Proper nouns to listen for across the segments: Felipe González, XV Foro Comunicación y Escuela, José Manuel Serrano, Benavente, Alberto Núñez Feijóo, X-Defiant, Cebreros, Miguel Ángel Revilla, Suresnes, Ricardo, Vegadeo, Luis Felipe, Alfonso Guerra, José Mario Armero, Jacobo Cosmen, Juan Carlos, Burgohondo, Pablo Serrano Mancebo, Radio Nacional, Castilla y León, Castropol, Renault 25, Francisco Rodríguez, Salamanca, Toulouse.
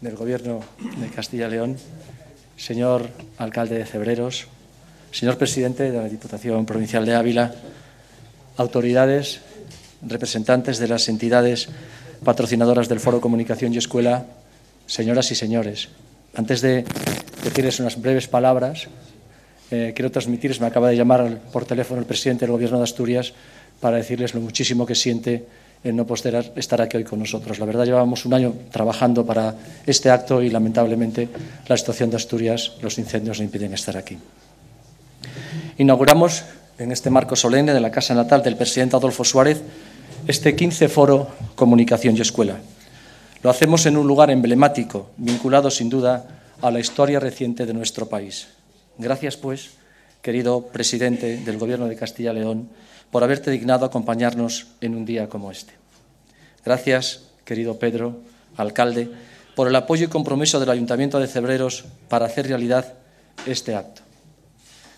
del Gobierno de Castilla y León, señor alcalde de Cebreros, señor presidente de la Diputación Provincial de Ávila, autoridades, representantes de las entidades patrocinadoras del Foro Comunicación y Escuela, señoras y señores. Antes de decirles unas breves palabras, quiero transmitirles, me acaba de llamar por teléfono el presidente del Gobierno de Asturias para decirles lo muchísimo que siente en no poder estar aquí hoy con nosotros. La verdad, llevábamos un año trabajando para este acto y, lamentablemente, la situación de Asturias, los incendios, le impiden estar aquí. Inauguramos, en este marco solemne de la Casa Natal del presidente Adolfo Suárez, este XV Foro Comunicación y Escuela. Lo hacemos en un lugar emblemático, vinculado, sin duda, a la historia reciente de nuestro país. Gracias, pues, querido presidente del Gobierno de Castilla y León, por haberte dignado acompañarnos en un día como este. Gracias, querido Pedro, alcalde, por el apoyo y compromiso del Ayuntamiento de Cebreros para hacer realidad este acto.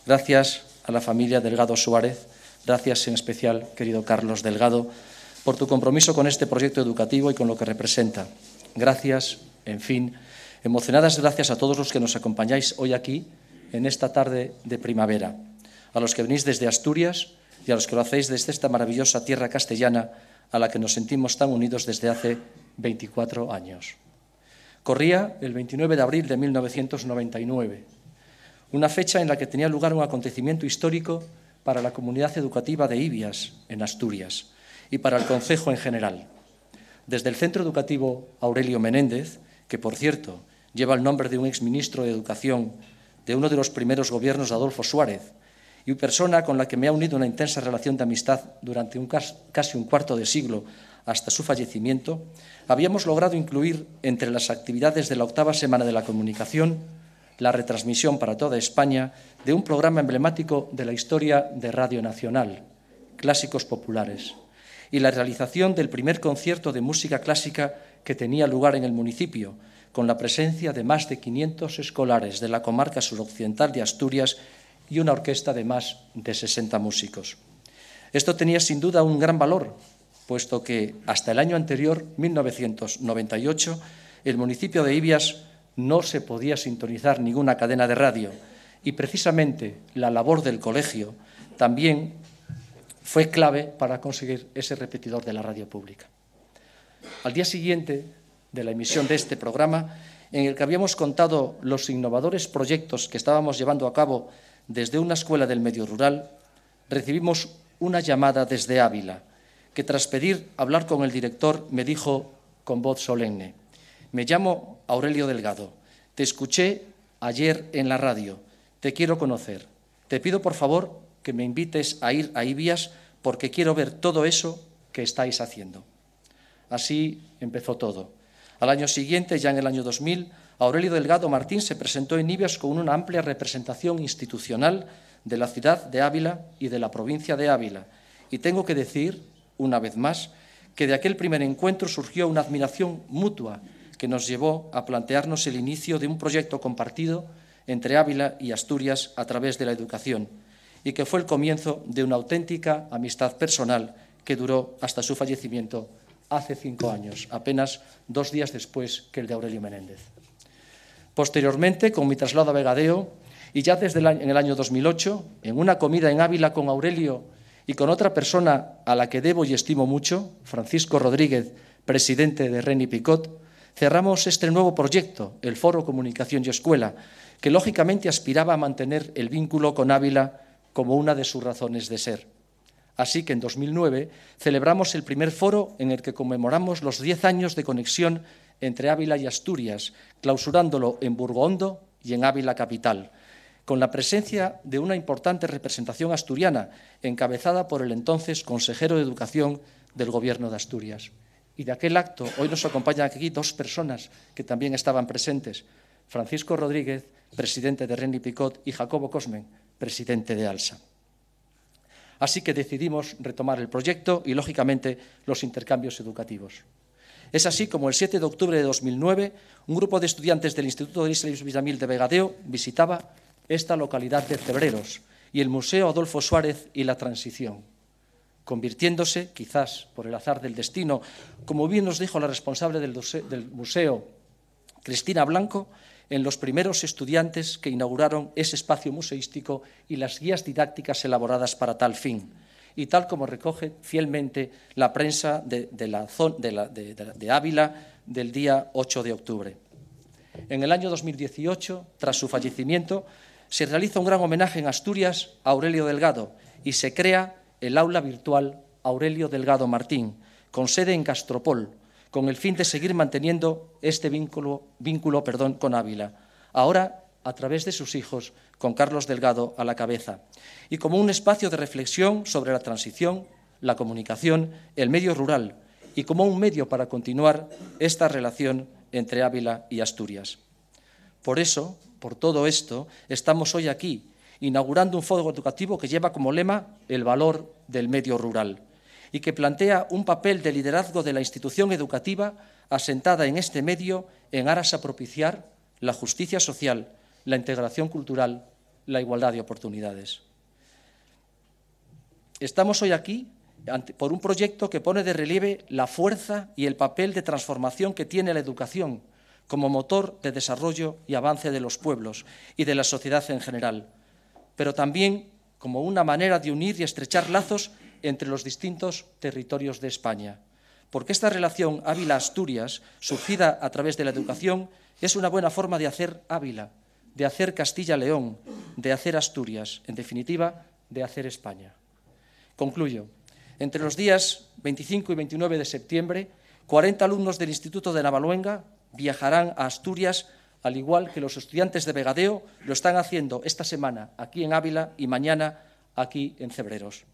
Gracias a la familia Delgado Suárez, gracias en especial, querido Carlos Delgado, por tu compromiso con este proyecto educativo y con lo que representa. Gracias, en fin, emocionadas gracias a todos los que nos acompañáis hoy aquí, en esta tarde de primavera, a los que venís desde Asturias y a los que lo hacéis desde esta maravillosa tierra castellana a la que nos sentimos tan unidos desde hace 24 años. Corría el 29 de abril de 1999, una fecha en la que tenía lugar un acontecimiento histórico para la comunidad educativa de Ibias, en Asturias, y para el concejo en general. Desde el Centro Educativo Aurelio Menéndez, que por cierto lleva el nombre de un exministro de Educación de uno de los primeros gobiernos de Adolfo Suárez, y persona con la que me ha unido una intensa relación de amistad durante casi un cuarto de siglo hasta su fallecimiento, habíamos logrado incluir entre las actividades de la octava semana de la comunicación la retransmisión para toda España de un programa emblemático de la historia de Radio Nacional, Clásicos Populares, y la realización del primer concierto de música clásica que tenía lugar en el municipio, con la presencia de más de 500 escolares de la comarca suroccidental de Asturias y una orquesta de más de 60 músicos. Esto tenía sin duda un gran valor, puesto que hasta el año anterior, 1998, el municipio de Ibias no se podía sintonizar ninguna cadena de radio y precisamente la labor del colegio también fue clave para conseguir ese repetidor de la radio pública. Al día siguiente de la emisión de este programa, en el que habíamos contado los innovadores proyectos que estábamos llevando a cabo desde una escuela del medio rural, recibimos una llamada desde Ávila, que tras pedir hablar con el director me dijo con voz solemne: «Me llamo Aurelio Delgado, te escuché ayer en la radio, te quiero conocer, te pido por favor que me invites a ir a Ibias porque quiero ver todo eso que estáis haciendo». Así empezó todo. Al año siguiente, ya en el año 2000, Aurelio Delgado Martín se presentó en Ibias con una amplia representación institucional de la ciudad de Ávila y de la provincia de Ávila. Y tengo que decir, una vez más, que de aquel primer encuentro surgió una admiración mutua que nos llevó a plantearnos el inicio de un proyecto compartido entre Ávila y Asturias a través de la educación, y que fue el comienzo de una auténtica amistad personal que duró hasta su fallecimiento hace 5 años, apenas 2 días después que el de Aurelio Menéndez. Posteriormente, con mi traslado a Vegadeo, y ya desde el año 2008, en una comida en Ávila con Aurelio y con otra persona a la que debo y estimo mucho, Francisco Rodríguez, presidente de Reny Picot, cerramos este nuevo proyecto, el Foro Comunicación y Escuela, que lógicamente aspiraba a mantener el vínculo con Ávila como una de sus razones de ser. Así que en 2009 celebramos el primer foro en el que conmemoramos los 10 años de conexión entre Ávila y Asturias, clausurándolo en Burgohondo y en Ávila capital, con la presencia de una importante representación asturiana encabezada por el entonces consejero de Educación del Gobierno de Asturias. Y de aquel acto hoy nos acompañan aquí 2 personas que también estaban presentes: Francisco Rodríguez, presidente de Reny Picot, y Jacobo Cosmen, presidente de Alsa. Así que decidimos retomar el proyecto y, lógicamente, los intercambios educativos. Es así como el 7 de octubre de 2009, un grupo de estudiantes del Instituto de Isabel Villamil de Vegadeo visitaba esta localidad de Cebreros y el Museo Adolfo Suárez y la Transición, convirtiéndose, quizás por el azar del destino, como bien nos dijo la responsable del museo, Cristina Blanco, en los primeros estudiantes que inauguraron ese espacio museístico y las guías didácticas elaboradas para tal fin, y tal como recoge fielmente la prensa de Ávila del día 8 de octubre. En el año 2018, tras su fallecimiento, se realiza un gran homenaje en Asturias a Aurelio Delgado y se crea el aula virtual Aurelio Delgado Martín, con sede en Castropol, con el fin de seguir manteniendo este vínculo con Ávila, ahora a través de sus hijos, con Carlos Delgado a la cabeza, y como un espacio de reflexión sobre la transición, la comunicación, el medio rural, y como un medio para continuar esta relación entre Ávila y Asturias. Por eso, por todo esto, estamos hoy aquí, inaugurando un foro educativo que lleva como lema el valor del medio rural, y que plantea un papel de liderazgo de la institución educativa asentada en este medio en aras a propiciar la justicia social, la integración cultural, la igualdad de oportunidades. Estamos hoy aquí por un proyecto que pone de relieve la fuerza y el papel de transformación que tiene la educación como motor de desarrollo y avance de los pueblos y de la sociedad en general, pero también como una manera de unir y estrechar lazos entre los distintos territorios de España, porque esta relación Ávila-Asturias, surgida a través de la educación, es una buena forma de hacer Ávila, de hacer Castilla y León, de hacer Asturias, en definitiva, de hacer España. Concluyo. Entre los días 25 y 29 de septiembre, 40 alumnos del Instituto de Navaluenga viajarán a Asturias, al igual que los estudiantes de Vegadeo lo están haciendo esta semana aquí en Ávila y mañana aquí en Cebreros.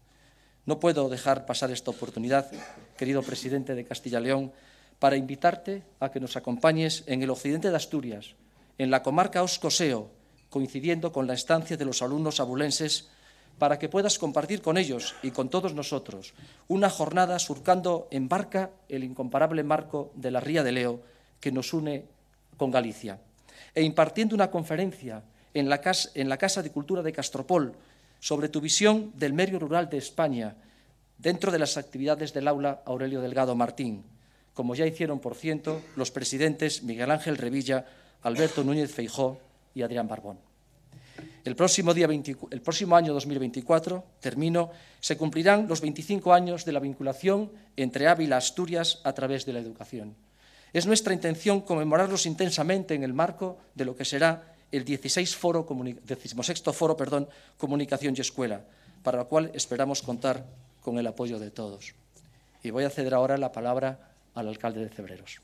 No puedo dejar pasar esta oportunidad, querido presidente de Castilla y León, para invitarte a que nos acompañes en el occidente de Asturias, en la comarca Os-Coseo, coincidiendo con la estancia de los alumnos abulenses, para que puedas compartir con ellos y con todos nosotros una jornada surcando en barca el incomparable marco de la Ría de Leo que nos une con Galicia, e impartiendo una conferencia en la Casa de Cultura de Castropol, sobre tu visión del medio rural de España dentro de las actividades del aula Aurelio Delgado Martín, como ya hicieron, por cierto, los presidentes Miguel Ángel Revilla, Alberto Núñez Feijóo y Adrián Barbón. El próximo año 2024, se cumplirán los 25 años de la vinculación entre Ávila y Asturias a través de la educación. Es nuestra intención conmemorarlos intensamente en el marco de lo que será el 16º Foro Comunicación y Escuela, para el cual esperamos contar con el apoyo de todos. Y voy a ceder ahora la palabra al alcalde de Cebreros.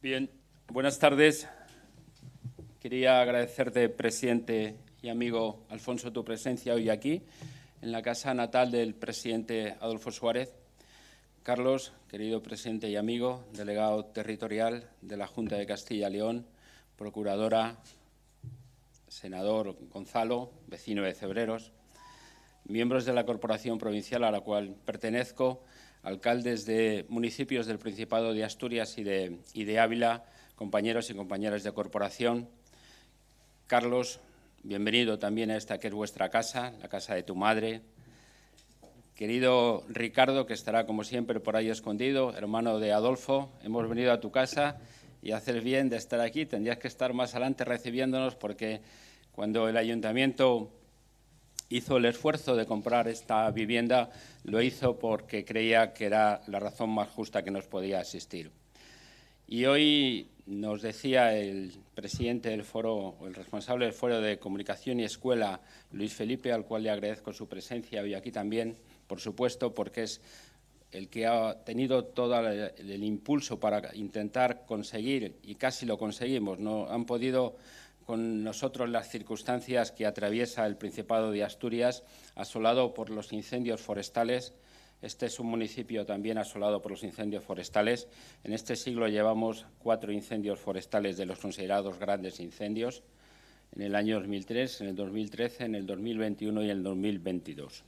Bien, buenas tardes. Quería agradecerte, presidente y amigo Alfonso, tu presencia hoy aquí, en la casa natal del presidente Adolfo Suárez. Carlos, querido presidente y amigo, delegado territorial de la Junta de Castilla y León, procuradora, senador Gonzalo, vecino de Cebreros, miembros de la Corporación Provincial a la cual pertenezco, alcaldes de municipios del Principado de Asturias y de Ávila, compañeros y compañeras de corporación. Carlos, bienvenido también a esta que es vuestra casa, la casa de tu madre. Querido Ricardo, que estará como siempre por ahí escondido, hermano de Adolfo, hemos venido a tu casa y haces bien de estar aquí. Tendrías que estar más adelante recibiéndonos porque cuando el ayuntamiento hizo el esfuerzo de comprar esta vivienda, lo hizo porque creía que era la razón más justa que nos podía asistir. Y hoy nos decía el presidente del foro, o el responsable del Foro de Comunicación y Escuela, Luis Felipe, al cual le agradezco su presencia hoy aquí también, por supuesto, porque es el que ha tenido todo el impulso para intentar conseguir, y casi lo conseguimos, no han podido con nosotros las circunstancias que atraviesa el Principado de Asturias, asolado por los incendios forestales. Este es un municipio también asolado por los incendios forestales. En este siglo llevamos 4 incendios forestales de los considerados grandes incendios, en el año 2003, en el 2013, en el 2021 y en el 2022.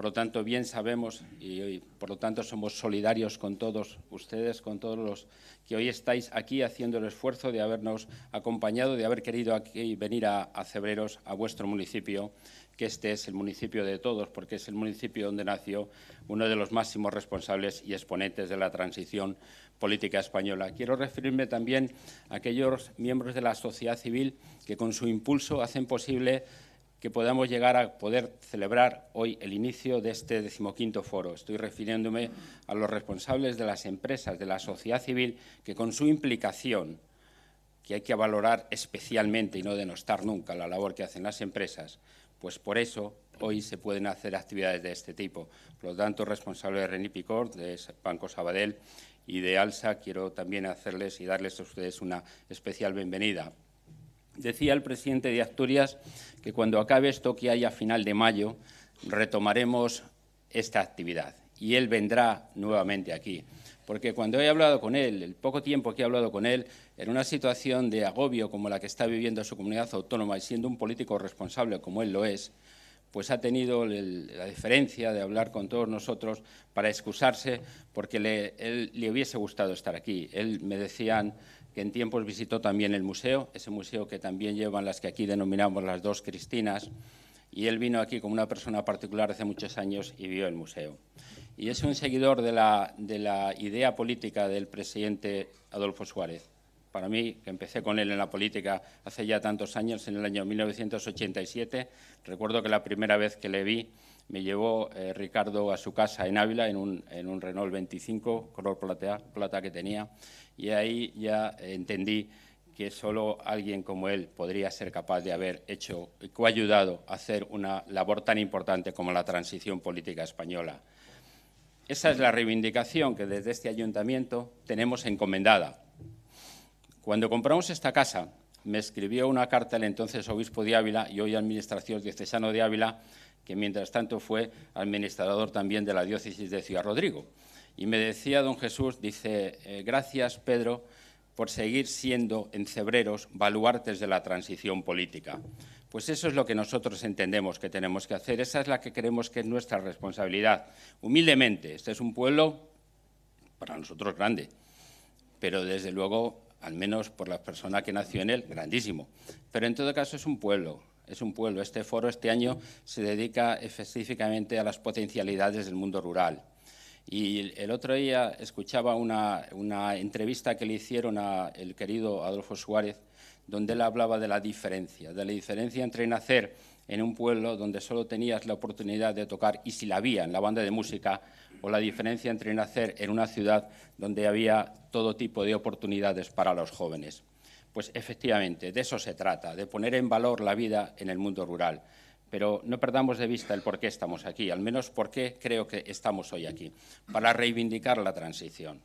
Por lo tanto, bien sabemos y por lo tanto somos solidarios con todos ustedes, con todos los que hoy estáis aquí haciendo el esfuerzo de habernos acompañado, de haber querido aquí venir a Cebreros, a vuestro municipio, que este es el municipio de todos, porque es el municipio donde nació uno de los máximos responsables y exponentes de la transición política española. Quiero referirme también a aquellos miembros de la sociedad civil que con su impulso hacen posible que podamos llegar a poder celebrar hoy el inicio de este 15º foro. Estoy refiriéndome a los responsables de las empresas, de la sociedad civil, que con su implicación, que hay que valorar especialmente y no denostar nunca la labor que hacen las empresas, pues por eso hoy se pueden hacer actividades de este tipo. Por lo tanto, responsable de Reny Picot, de Banco Sabadell y de Alsa, quiero también hacerles y darles a ustedes una especial bienvenida. Decía el presidente de Asturias que cuando acabe esto que hay a final de mayo retomaremos esta actividad y él vendrá nuevamente aquí. Porque cuando he hablado con él, el poco tiempo que he hablado con él, en una situación de agobio como la que está viviendo su comunidad autónoma y siendo un político responsable como él lo es, pues ha tenido la diferencia de hablar con todos nosotros para excusarse porque le hubiese gustado estar aquí. Él me decían que en tiempos visitó también el museo, ese museo que también llevan las que aquí denominamos las dos Cristinas, y él vino aquí como una persona particular hace muchos años y vio el museo. Y es un seguidor de la idea política del presidente Adolfo Suárez. Para mí, que empecé con él en la política hace ya tantos años, en el año 1987, recuerdo que la primera vez que le vi me llevó Ricardo a su casa en Ávila, en un Renault 25, color plata que tenía, y ahí ya entendí que solo alguien como él podría ser capaz de haber hecho, coayudado a hacer una labor tan importante como la transición política española. Esa es la reivindicación que desde este ayuntamiento tenemos encomendada. Cuando compramos esta casa, me escribió una carta el entonces obispo de Ávila y hoy administrador diocesano de Ávila, que mientras tanto fue administrador también de la diócesis de Ciudad Rodrigo. Y me decía don Jesús, dice, gracias Pedro por seguir siendo en Cebreros baluartes de la transición política. Pues eso es lo que nosotros entendemos que tenemos que hacer, esa es la que creemos que es nuestra responsabilidad. Humildemente, este es un pueblo para nosotros grande, pero desde luego, al menos por la persona que nació en él, grandísimo. Pero en todo caso es un pueblo. Es un pueblo. Este foro este año se dedica específicamente a las potencialidades del mundo rural. Y el otro día escuchaba una entrevista que le hicieron al querido Adolfo Suárez, donde él hablaba de la diferencia entre nacer en un pueblo donde solo tenías la oportunidad de tocar, y si la había, en la banda de música, o la diferencia entre nacer en una ciudad donde había todo tipo de oportunidades para los jóvenes. Pues efectivamente, de eso se trata, de poner en valor la vida en el mundo rural. Pero no perdamos de vista el por qué estamos aquí, al menos por qué creo que estamos hoy aquí, para reivindicar la transición.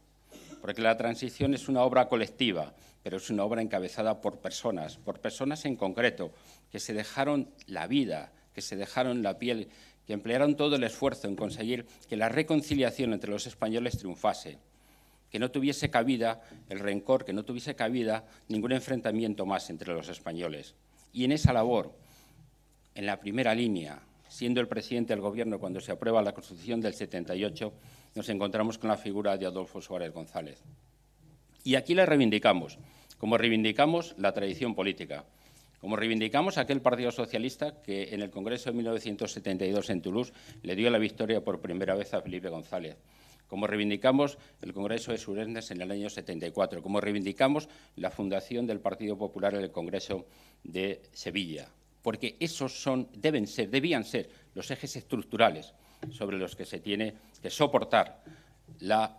Porque la transición es una obra colectiva, pero es una obra encabezada por personas en concreto, que se dejaron la vida, que se dejaron la piel, que emplearon todo el esfuerzo en conseguir que la reconciliación entre los españoles triunfase, que no tuviese cabida el rencor, que no tuviese cabida ningún enfrentamiento más entre los españoles. Y en esa labor, en la primera línea, siendo el presidente del Gobierno cuando se aprueba la Constitución del 78, nos encontramos con la figura de Adolfo Suárez González. Y aquí la reivindicamos, como reivindicamos la tradición política, como reivindicamos aquel Partido Socialista que en el Congreso de 1972 en Toulouse le dio la victoria por primera vez a Felipe González, como reivindicamos el Congreso de Suresnes en el año 74, como reivindicamos la fundación del Partido Popular en el Congreso de Sevilla, porque esos debían ser los ejes estructurales sobre los que se tiene que soportar la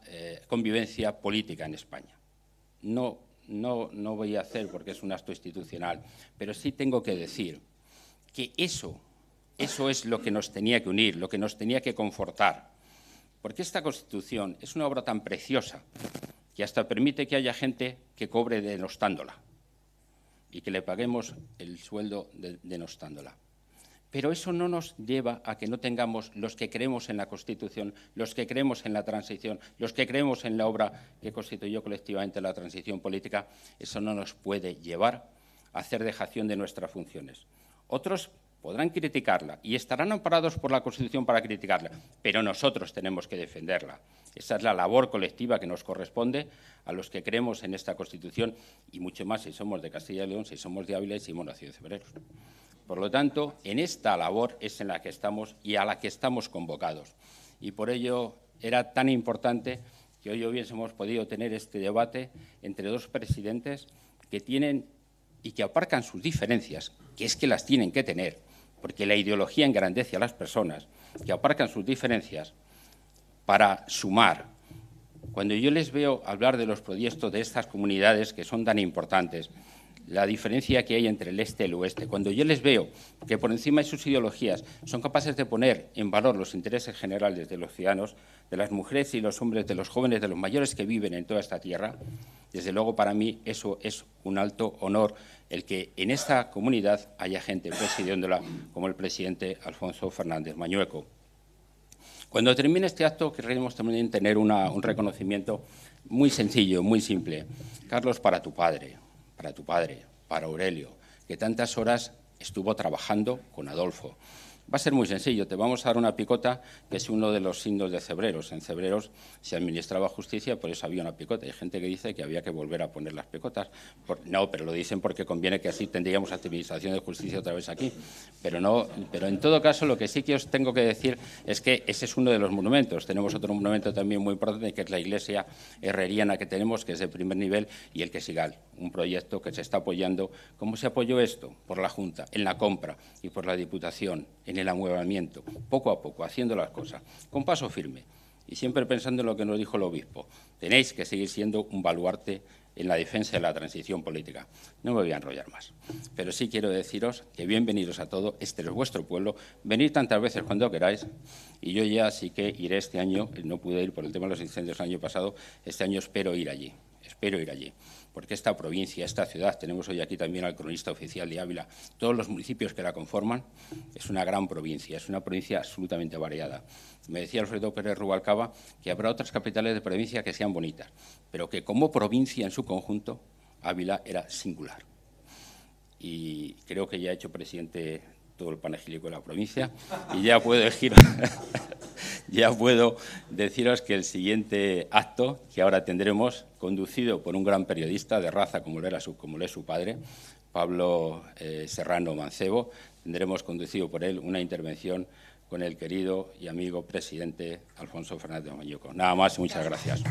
convivencia política en España. No voy a hacer, porque es un acto institucional, pero sí tengo que decir que eso es lo que nos tenía que unir, lo que nos tenía que confortar. Porque esta Constitución es una obra tan preciosa que hasta permite que haya gente que cobre denostándola y que le paguemos el sueldo denostándola. Pero eso no nos lleva a que no tengamos los que creemos en la Constitución, los que creemos en la transición, los que creemos en la obra que constituyó colectivamente la transición política. Eso no nos puede llevar a hacer dejación de nuestras funciones. Otros podrán criticarla y estarán amparados por la Constitución para criticarla, pero nosotros tenemos que defenderla. Esa es la labor colectiva que nos corresponde a los que creemos en esta Constitución y mucho más si somos de Castilla y León, si somos de Ávila y si hemos nacido en Cebreros. Por lo tanto, en esta labor es en la que estamos y a la que estamos convocados. Y por ello era tan importante que hoy hubiésemos podido tener este debate entre dos presidentes que tienen y que aparcan sus diferencias, que es que las tienen que tener, porque la ideología engrandece a las personas, que aparcan sus diferencias para sumar. Cuando yo les veo hablar de los proyectos de estas comunidades que son tan importantes, la diferencia que hay entre el este y el oeste, cuando yo les veo que por encima de sus ideologías son capaces de poner en valor los intereses generales de los ciudadanos, de las mujeres y los hombres, de los jóvenes, de los mayores que viven en toda esta tierra, desde luego para mí eso es un alto honor, el que en esta comunidad haya gente presidiéndola como el presidente Alfonso Fernández Mañueco. Cuando termine este acto queremos también tener un reconocimiento muy sencillo, muy simple. Carlos, para tu padre. Para tu padre, para Aurelio, que tantas horas estuvo trabajando con Adolfo. Va a ser muy sencillo, te vamos a dar una picota, que es uno de los signos de Cebreros. En Cebreros se administraba justicia, por eso había una picota. Hay gente que dice que había que volver a poner las picotas. No, pero lo dicen porque conviene, que así tendríamos administración de justicia otra vez aquí. Pero no, pero en todo caso, lo que sí que os tengo que decir es que ese es uno de los monumentos. Tenemos otro monumento también muy importante, que es la iglesia herreriana que tenemos, que es de primer nivel, y el Quesigal, un proyecto que se está apoyando. ¿Cómo se apoyó esto? Por la Junta, en la compra y por la Diputación, en el amueblamiento, poco a poco, haciendo las cosas, con paso firme y siempre pensando en lo que nos dijo el obispo. Tenéis que seguir siendo un baluarte en la defensa de la transición política. No me voy a enrollar más, pero sí quiero deciros que bienvenidos a todos, este es vuestro pueblo, venid tantas veces cuando queráis, y yo ya sí que iré este año, no pude ir por el tema de los incendios el año pasado, este año espero ir allí, porque esta provincia, esta ciudad, tenemos hoy aquí también al cronista oficial de Ávila, todos los municipios que la conforman, es una gran provincia, es una provincia absolutamente variada. Me decía Alfredo Pérez Rubalcaba que habrá otras capitales de provincia que sean bonitas, pero que como provincia en su conjunto, Ávila era singular. Y creo que ya he hecho presidente todo el panegílico de la provincia y ya puedo elegir... Ya puedo deciros que el siguiente acto que ahora tendremos, conducido por un gran periodista de raza como lo es su padre, Pablo Serrano Mancebo, tendremos conducido por él una intervención con el querido y amigo presidente Alfonso Fernández Mañueco. Nada más, muchas gracias.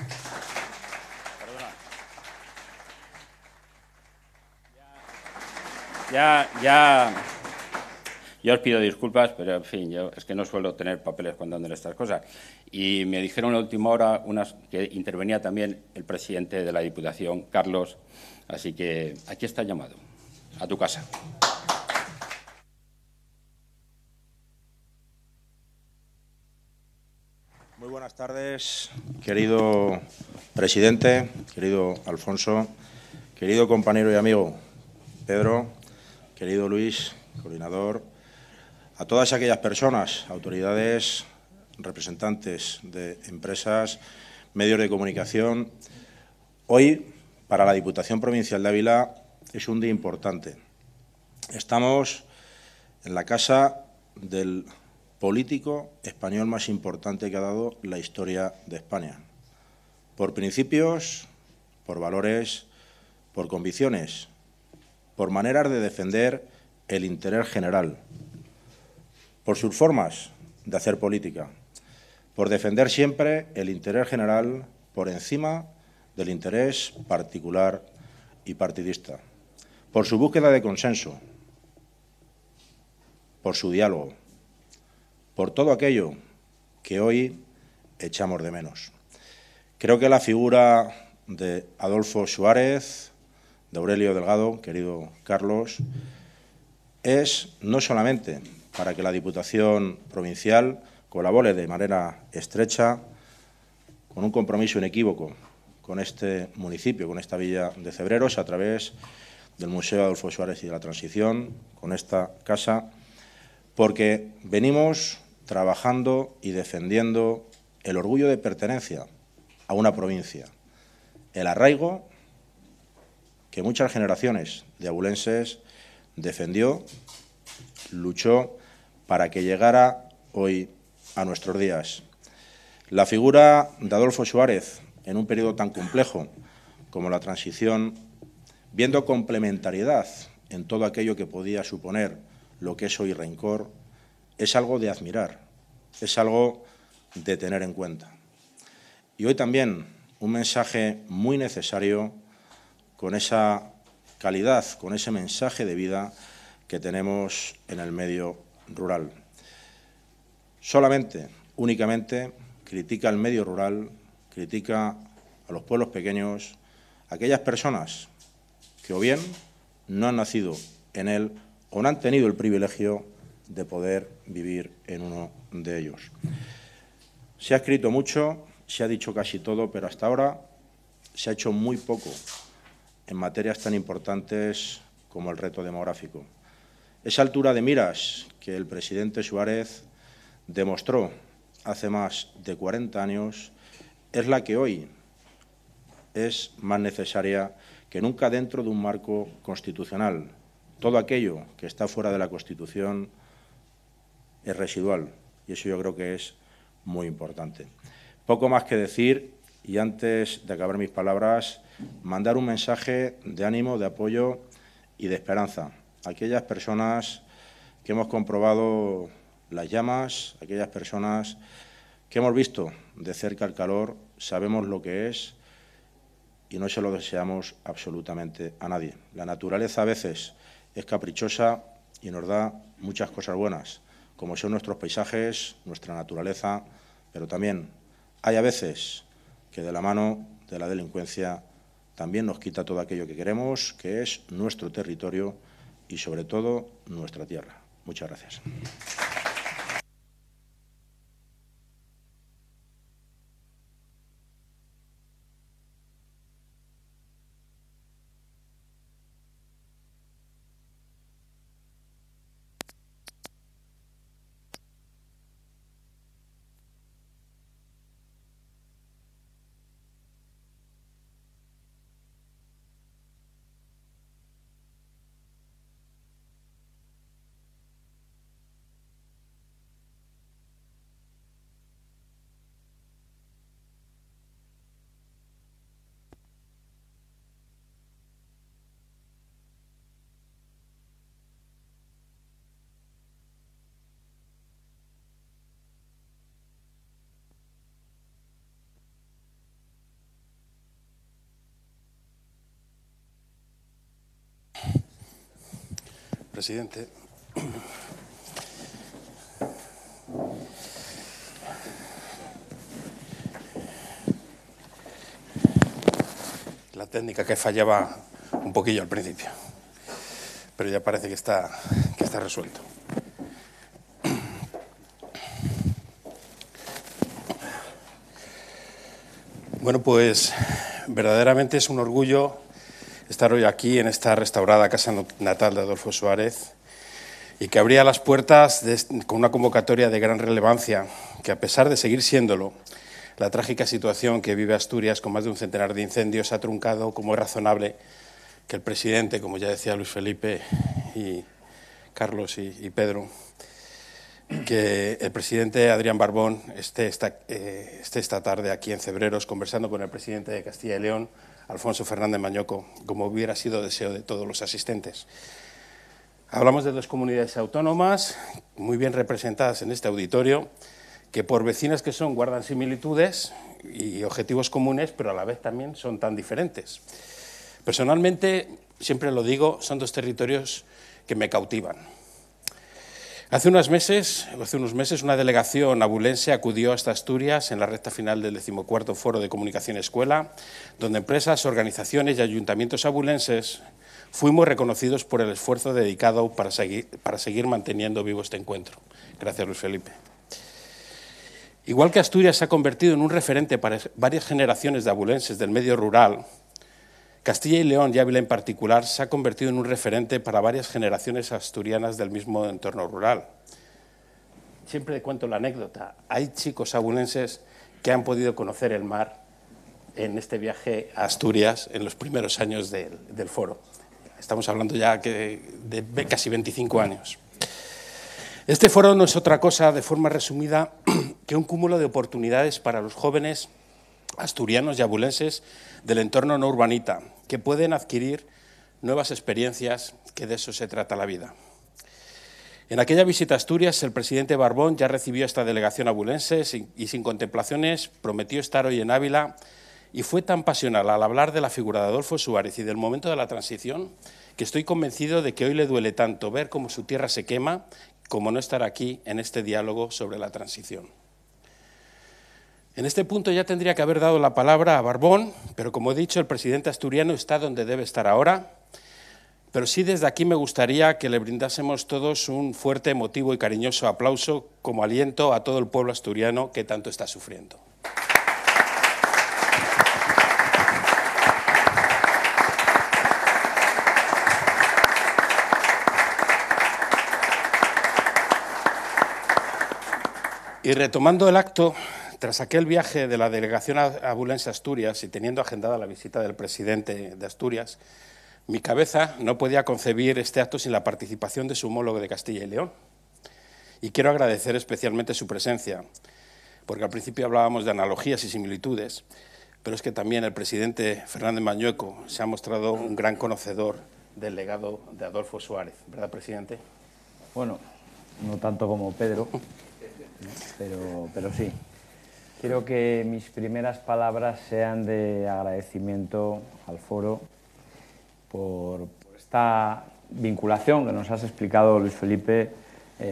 Yo os pido disculpas, pero en fin, yo es que no suelo tener papeles cuando ando en estas cosas. Y me dijeron a última hora que intervenía también el presidente de la Diputación, Carlos. Así que aquí está llamado. A tu casa. Muy buenas tardes, querido presidente, querido Alfonso, querido compañero y amigo Pedro, querido Luis, coordinador. A todas aquellas personas, autoridades, representantes de empresas, medios de comunicación, hoy para la Diputación Provincial de Ávila es un día importante. Estamos en la casa del político español más importante que ha dado la historia de España. Por principios, por valores, por convicciones, por maneras de defender el interés general, por sus formas de hacer política, por defender siempre el interés general por encima del interés particular y partidista, por su búsqueda de consenso, por su diálogo, por todo aquello que hoy echamos de menos. Creo que la figura de Adolfo Suárez, de Aurelio Delgado, querido Carlos, es no solamente para que la Diputación Provincial colabore de manera estrecha, con un compromiso inequívoco con este municipio, con esta villa de Cebreros, a través del Museo Adolfo Suárez y de la Transición, con esta casa, porque venimos trabajando y defendiendo el orgullo de pertenencia a una provincia, el arraigo que muchas generaciones de abulenses defendió, luchó para que llegara hoy a nuestros días. La figura de Adolfo Suárez, en un periodo tan complejo como la transición, viendo complementariedad en todo aquello que podía suponer lo que es hoy rencor, es algo de admirar, es algo de tener en cuenta. Y hoy también un mensaje muy necesario con esa calidad, con ese mensaje de vida que tenemos en el medio rural. Solamente, únicamente, critica al medio rural, critica a los pueblos pequeños, a aquellas personas que o bien no han nacido en él o no han tenido el privilegio de poder vivir en uno de ellos. Se ha escrito mucho, se ha dicho casi todo, pero hasta ahora se ha hecho muy poco en materias tan importantes como el reto demográfico. Esa altura de miras que el presidente Suárez demostró hace más de 40 años es la que hoy es más necesaria que nunca dentro de un marco constitucional. Todo aquello que está fuera de la Constitución es residual, y eso yo creo que es muy importante. Poco más que decir, y antes de acabar mis palabras, mandar un mensaje de ánimo, de apoyo y de esperanza a aquellas personas que hemos comprobado las llamas, aquellas personas que hemos visto de cerca el calor, sabemos lo que es y no se lo deseamos absolutamente a nadie. La naturaleza a veces es caprichosa y nos da muchas cosas buenas, como son nuestros paisajes, nuestra naturaleza, pero también hay a veces que de la mano de la delincuencia también nos quita todo aquello que queremos, que es nuestro territorio y, sobre todo, nuestra tierra. Muchas gracias. Presidente, la técnica que fallaba un poquillo al principio, pero ya parece que está resuelto. Bueno, pues verdaderamente es un orgullo estar hoy aquí en esta restaurada casa natal de Adolfo Suárez y que abría las puertas con una convocatoria de gran relevancia que, a pesar de seguir siéndolo, la trágica situación que vive Asturias con más de un centenar de incendios ha truncado, como es razonable, que el presidente, como ya decía Luis Felipe y Carlos y Pedro, que el presidente Adrián Barbón esté esta tarde aquí en Cebreros conversando con el presidente de Castilla y León, Alfonso Fernández Mañueco, como hubiera sido deseo de todos los asistentes. Hablamos de dos comunidades autónomas, muy bien representadas en este auditorio, que por vecinas que son guardan similitudes y objetivos comunes, pero a la vez también son tan diferentes. Personalmente, siempre lo digo, son dos territorios que me cautivan. Hace unos meses, una delegación abulense acudió hasta Asturias en la recta final del 14º Foro de Comunicación y Escuela, donde empresas, organizaciones y ayuntamientos abulenses fuimos reconocidos por el esfuerzo dedicado para seguir manteniendo vivo este encuentro. Gracias, Luis Felipe. Igual que Asturias se ha convertido en un referente para varias generaciones de abulenses del medio rural, Castilla y León y Ávila en particular se ha convertido en un referente para varias generaciones asturianas del mismo entorno rural. Siempre cuento la anécdota, hay chicos abulenses que han podido conocer el mar en este viaje a Asturias en los primeros años del foro. Estamos hablando ya de casi 25 años. Este foro no es otra cosa, de forma resumida, que un cúmulo de oportunidades para los jóvenes asturianos y abulenses del entorno no urbanita, que pueden adquirir nuevas experiencias, que de eso se trata la vida. En aquella visita a Asturias, el presidente Barbón ya recibió esta delegación abulense y sin contemplaciones prometió estar hoy en Ávila, y fue tan pasional al hablar de la figura de Adolfo Suárez y del momento de la transición, que estoy convencido de que hoy le duele tanto ver cómo su tierra se quema, como no estar aquí en este diálogo sobre la transición. En este punto ya tendría que haber dado la palabra a Barbón, pero como he dicho, el presidente asturiano está donde debe estar ahora, pero sí desde aquí me gustaría que le brindásemos todos un fuerte, emotivo y cariñoso aplauso como aliento a todo el pueblo asturiano que tanto está sufriendo. Y retomando el acto, tras aquel viaje de la delegación abulense a Asturias y teniendo agendada la visita del presidente de Asturias, mi cabeza no podía concebir este acto sin la participación de su homólogo de Castilla y León. Y quiero agradecer especialmente su presencia, porque al principio hablábamos de analogías y similitudes, pero es que también el presidente Fernández Mañueco se ha mostrado un gran conocedor del legado de Adolfo Suárez. ¿Verdad, presidente? Bueno, no tanto como Pedro. Pero sí, quiero que mis primeras palabras sean de agradecimiento al foro por esta vinculación que nos has explicado, Luis Felipe,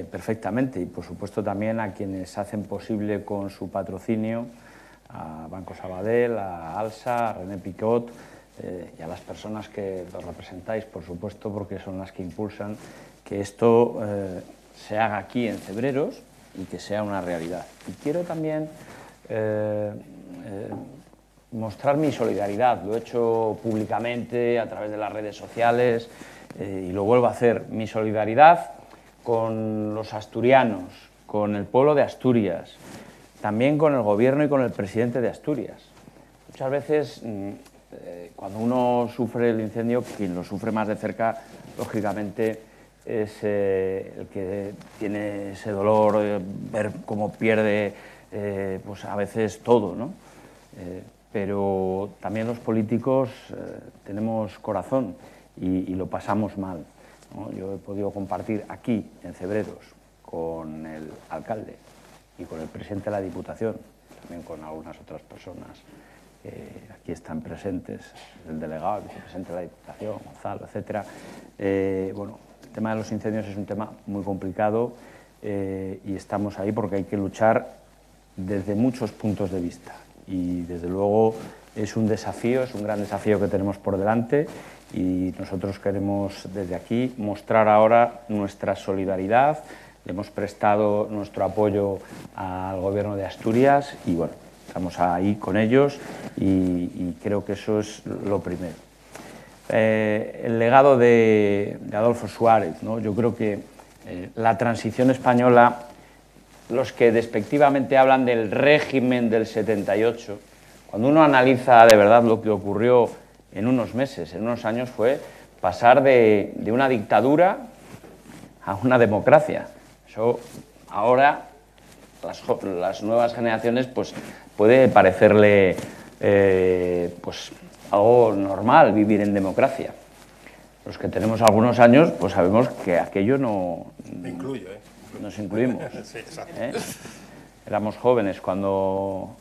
perfectamente, y por supuesto también a quienes hacen posible con su patrocinio, a Banco Sabadell, a Alsa, a Reny Picot, y a las personas que los representáis, por supuesto, porque son las que impulsan que esto se haga aquí en Cebreros, y que sea una realidad. Y quiero también mostrar mi solidaridad, lo he hecho públicamente a través de las redes sociales y lo vuelvo a hacer, mi solidaridad con los asturianos, con el pueblo de Asturias, también con el gobierno y con el presidente de Asturias. Muchas veces cuando uno sufre el incendio, quien lo sufre más de cerca, lógicamente, es el que tiene ese dolor, ver cómo pierde pues a veces todo, ¿no? Pero también los políticos tenemos corazón y lo pasamos mal, ¿no? Yo he podido compartir aquí, en Cebreros, con el alcalde y con el presidente de la Diputación, también con algunas otras personas que aquí están presentes, el delegado, el vicepresidente de la Diputación, Gonzalo, etc. Bueno, el tema de los incendios es un tema muy complicado y estamos ahí porque hay que luchar desde muchos puntos de vista. Y desde luego es un desafío, es un gran desafío que tenemos por delante y nosotros queremos desde aquí mostrar ahora nuestra solidaridad. Le hemos prestado nuestro apoyo al gobierno de Asturias y bueno, estamos ahí con ellos y creo que eso es lo primero. El legado de Adolfo Suárez, ¿no? Yo creo que la transición española, los que despectivamente hablan del régimen del 78, cuando uno analiza de verdad lo que ocurrió en unos meses, en unos años, fue pasar de una dictadura a una democracia. Eso ahora las nuevas generaciones pues, puede parecerle pues, algo normal vivir en democracia. Los que tenemos algunos años, pues sabemos que aquello no... Me incluyo, ¿eh? Nos incluimos. Sí, exacto. ¿Eh? Éramos jóvenes cuando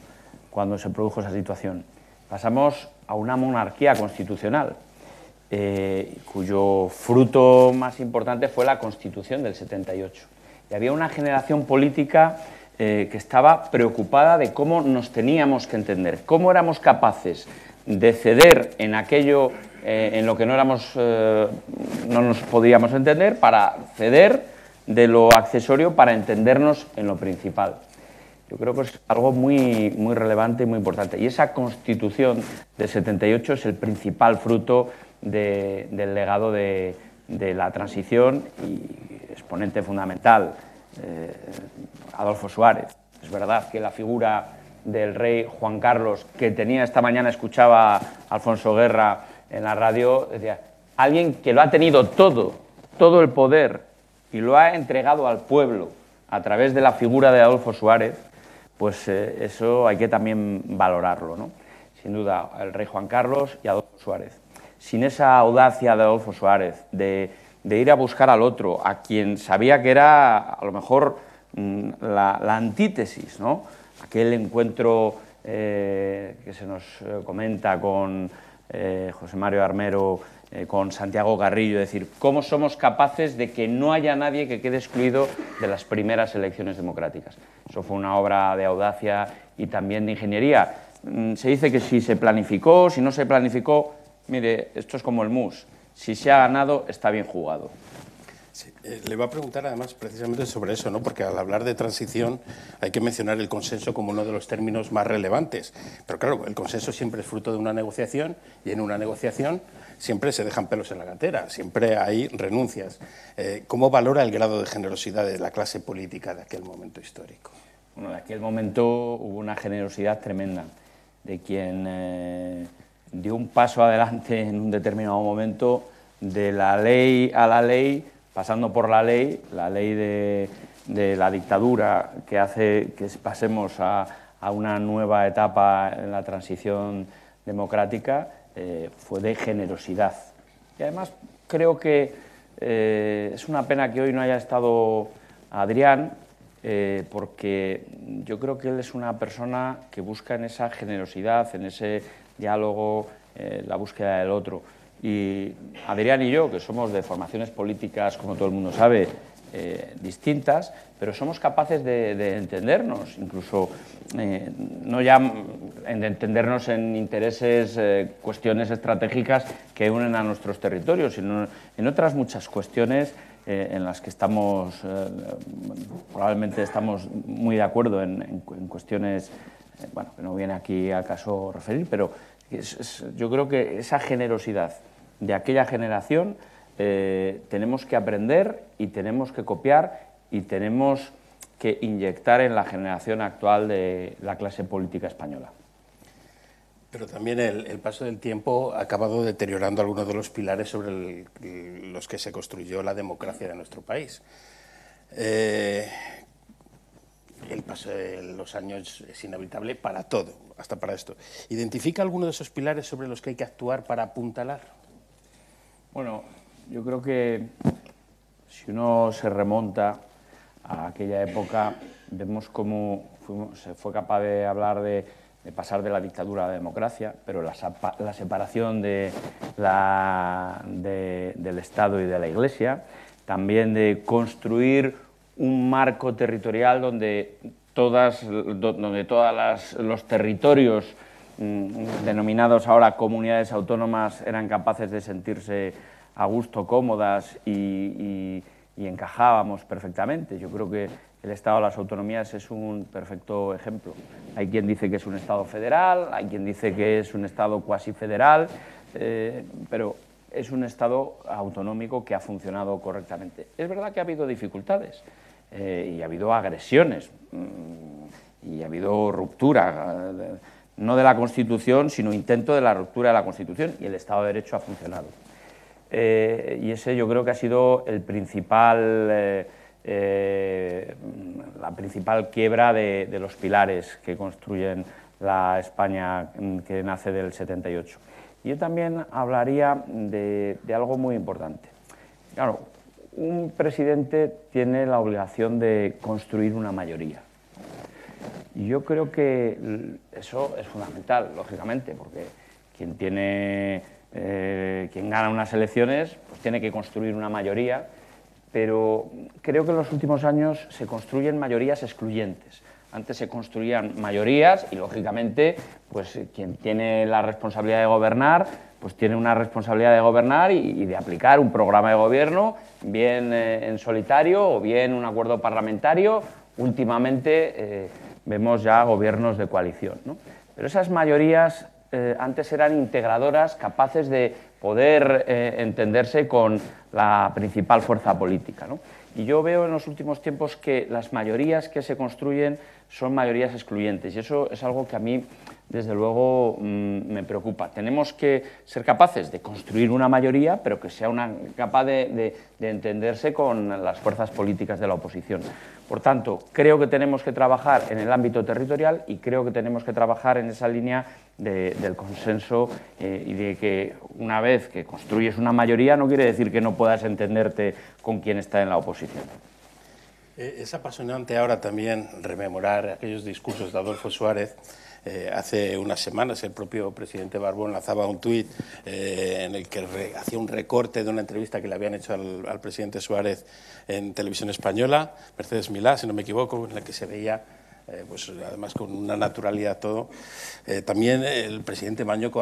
se produjo esa situación. Pasamos a una monarquía constitucional, cuyo fruto más importante fue la Constitución del 78. Y había una generación política que estaba preocupada de cómo nos teníamos que entender, cómo éramos capaces de ceder en aquello en lo que no nos podíamos entender, para ceder de lo accesorio para entendernos en lo principal. Yo creo que es algo muy, muy relevante y muy importante. Y esa Constitución del 78 es el principal fruto del legado de la transición y exponente fundamental, Adolfo Suárez. Es verdad que la figura del rey Juan Carlos, que tenía esta mañana, escuchaba a Alfonso Guerra en la radio, decía, alguien que lo ha tenido todo, todo el poder, y lo ha entregado al pueblo a través de la figura de Adolfo Suárez, pues eso hay que también valorarlo, ¿no? Sin duda, el rey Juan Carlos y Adolfo Suárez. Sin esa audacia de Adolfo Suárez, de ir a buscar al otro, a quien sabía que era, a lo mejor, la antítesis, ¿no? Aquel encuentro que se nos comenta con José Mario Armero, con Santiago Carrillo, es decir, cómo somos capaces de que no haya nadie que quede excluido de las primeras elecciones democráticas. Eso fue una obra de audacia y también de ingeniería. Se dice que si se planificó, si no se planificó. Mire, esto es como el mus. Si se ha ganado, está bien jugado. Sí, le voy a preguntar además precisamente sobre eso, ¿no? Porque al hablar de transición hay que mencionar el consenso como uno de los términos más relevantes. Pero claro, el consenso siempre es fruto de una negociación y en una negociación siempre se dejan pelos en la gatera, siempre hay renuncias. ¿Cómo valora el grado de generosidad de la clase política de aquel momento histórico? Bueno, de aquel momento hubo una generosidad tremenda de quien... dio un paso adelante en un determinado momento, de la ley a la ley, pasando por la ley de la dictadura, que hace que pasemos a una nueva etapa en la transición democrática, fue de generosidad. Y además creo que es una pena que hoy no haya estado Adrián, porque yo creo que él es una persona que busca en esa generosidad, en ese diálogo, la búsqueda del otro. Y Adrián y yo, que somos de formaciones políticas, como todo el mundo sabe, distintas, pero somos capaces de entendernos, incluso no ya en entendernos en intereses, cuestiones estratégicas que unen a nuestros territorios, sino en otras muchas cuestiones en las que estamos, probablemente estamos muy de acuerdo en cuestiones, bueno, que no viene aquí a caso referir, pero yo creo que esa generosidad de aquella generación tenemos que aprender y tenemos que copiar y tenemos que inyectar en la generación actual de la clase política española. Pero también el paso del tiempo ha acabado deteriorando algunos de los pilares sobre los que se construyó la democracia de nuestro país. El paso de los años es inevitable para todo, hasta para esto. ¿Identifica alguno de esos pilares sobre los que hay que actuar para apuntalar? Bueno, yo creo que si uno se remonta a aquella época, vemos cómo se fue capaz de hablar de pasar de la dictadura a la democracia, pero la separación del Estado y de la Iglesia, también de construir un marco territorial donde todos los territorios denominados ahora comunidades autónomas eran capaces de sentirse a gusto, cómodas y encajábamos perfectamente. Yo creo que el Estado de las autonomías es un perfecto ejemplo. Hay quien dice que es un Estado federal, hay quien dice que es un Estado cuasi federal, pero es un Estado autonómico que ha funcionado correctamente. Es verdad que ha habido dificultades y ha habido agresiones y ha habido ruptura, no de la Constitución, sino intento de la ruptura de la Constitución, y el Estado de Derecho ha funcionado. Y ese yo creo que ha sido el principal, la principal quiebra de los pilares que construyen la España que nace del 78. Yo también hablaría de algo muy importante. Claro, un presidente tiene la obligación de construir una mayoría. Y yo creo que eso es fundamental, lógicamente, porque quien gana unas elecciones pues tiene que construir una mayoría, pero creo que en los últimos años se construyen mayorías excluyentes. Antes se construían mayorías y, lógicamente, pues quien tiene la responsabilidad de gobernar, pues tiene una responsabilidad de gobernar y de aplicar un programa de gobierno, bien en solitario o bien un acuerdo parlamentario. Últimamente vemos ya gobiernos de coalición, ¿no? Pero esas mayorías antes eran integradoras, capaces de poder entenderse con la principal fuerza política, ¿no? Y yo veo en los últimos tiempos que las mayorías que se construyen son mayorías excluyentes, y eso es algo que a mí desde luego me preocupa. Tenemos que ser capaces de construir una mayoría, pero que sea una capaz de entenderse con las fuerzas políticas de la oposición. Por tanto, creo que tenemos que trabajar en el ámbito territorial y creo que tenemos que trabajar en esa línea del consenso y de que una vez que construyes una mayoría no quiere decir que no puedas entenderte con quien está en la oposición. Es apasionante ahora también rememorar aquellos discursos de Adolfo Suárez. Hace unas semanas el propio presidente Barbón lanzaba un tuit en el que hacía un recorte de una entrevista que le habían hecho al presidente Suárez en Televisión Española, Mercedes Milá, si no me equivoco, en la que se veía, pues además con una naturalidad todo. También el presidente Mañueco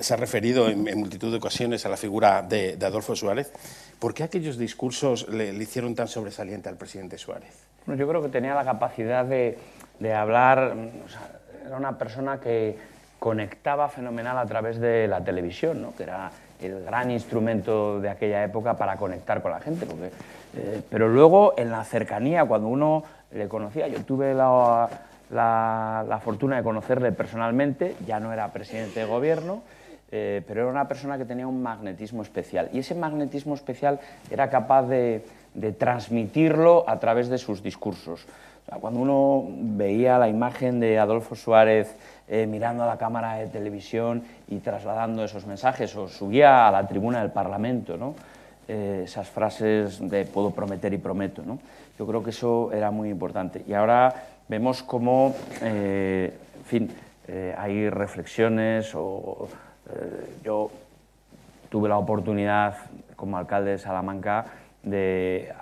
se ha referido en multitud de ocasiones a la figura de Adolfo Suárez. ¿Por qué aquellos discursos le hicieron tan sobresaliente al presidente Suárez? Bueno, yo creo que tenía la capacidad de hablar, o sea, era una persona que conectaba fenomenal a través de la televisión, ¿no? Que era el gran instrumento de aquella época para conectar con la gente. Porque, pero luego, en la cercanía, cuando uno le conocía, yo tuve la fortuna de conocerle personalmente, ya no era presidente de gobierno, pero era una persona que tenía un magnetismo especial. Y ese magnetismo especial era capaz de transmitirlo a través de sus discursos. Cuando uno veía la imagen de Adolfo Suárez mirando a la cámara de televisión y trasladando esos mensajes, o subía a la tribuna del Parlamento, ¿no? Esas frases de puedo prometer y prometo, ¿no? Yo creo que eso era muy importante. Y ahora vemos cómo en fin, hay reflexiones. Yo tuve la oportunidad, como alcalde de Salamanca, de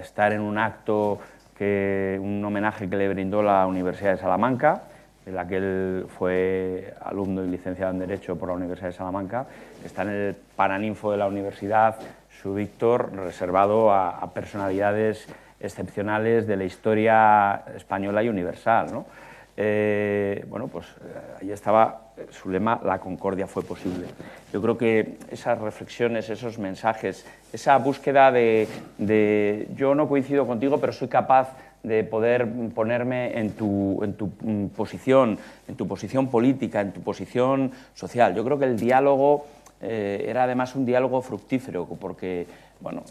estar en un acto, un homenaje que le brindó la Universidad de Salamanca, de la que él fue alumno y licenciado en Derecho por la Universidad de Salamanca. Está en el Paraninfo de la universidad su Víctor, reservado a personalidades excepcionales de la historia española y universal, ¿no? Bueno, pues ahí estaba su lema, la concordia fue posible. Yo creo que esas reflexiones, esos mensajes, esa búsqueda de yo no coincido contigo, pero soy capaz de poder ponerme en tu posición política, en tu posición social. yo creo que el diálogo era además un diálogo fructífero, porque bueno,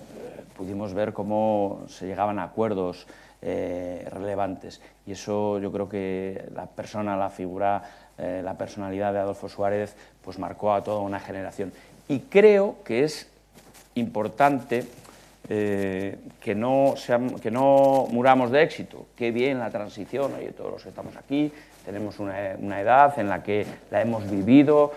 pudimos ver cómo se llegaban a acuerdos relevantes, y eso yo creo que la personalidad de Adolfo Suárez pues marcó a toda una generación. Y creo que es importante que no muramos de éxito. Qué bien la transición, oye, todos los que estamos aquí tenemos una edad en la que la hemos vivido,